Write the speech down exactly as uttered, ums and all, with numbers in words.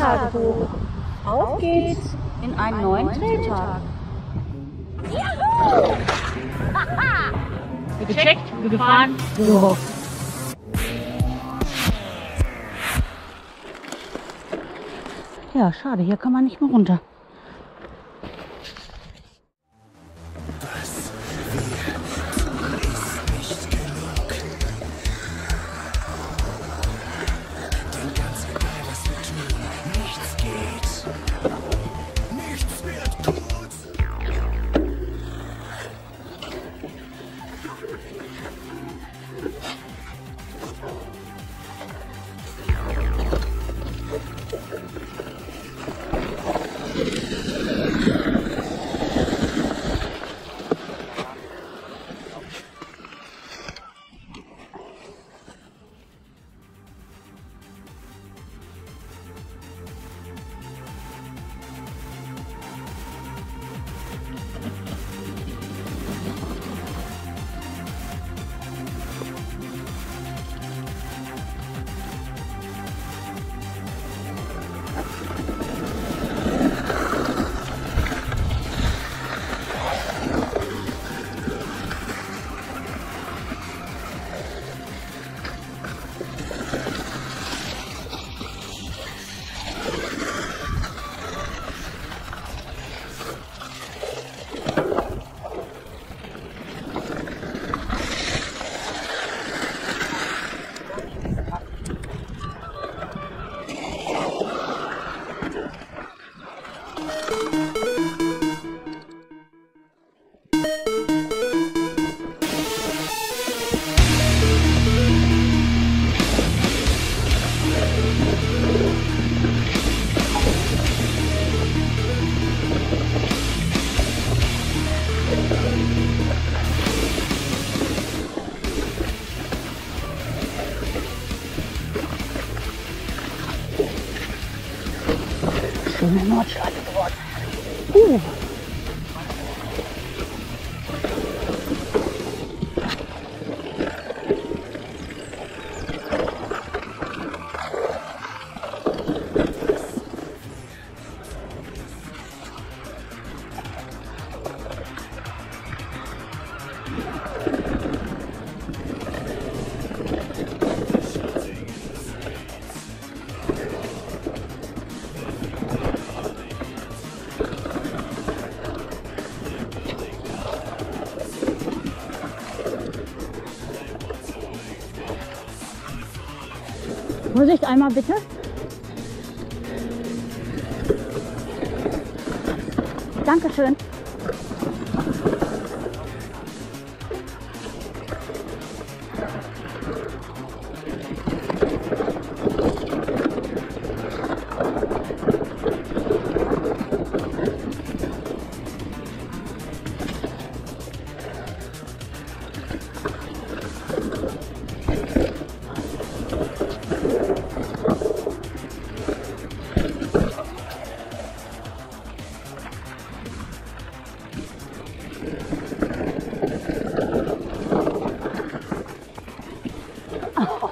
Drehtagebuch. Auf geht's in einen neuen Drehtag. Juhu! Haha! Gecheckt, gefahren, gehofft. Ja, schade, hier kann man nicht mehr runter. Schöne Nordschleife geworden. Uh. Vorsicht einmal bitte. Dankeschön. Oh.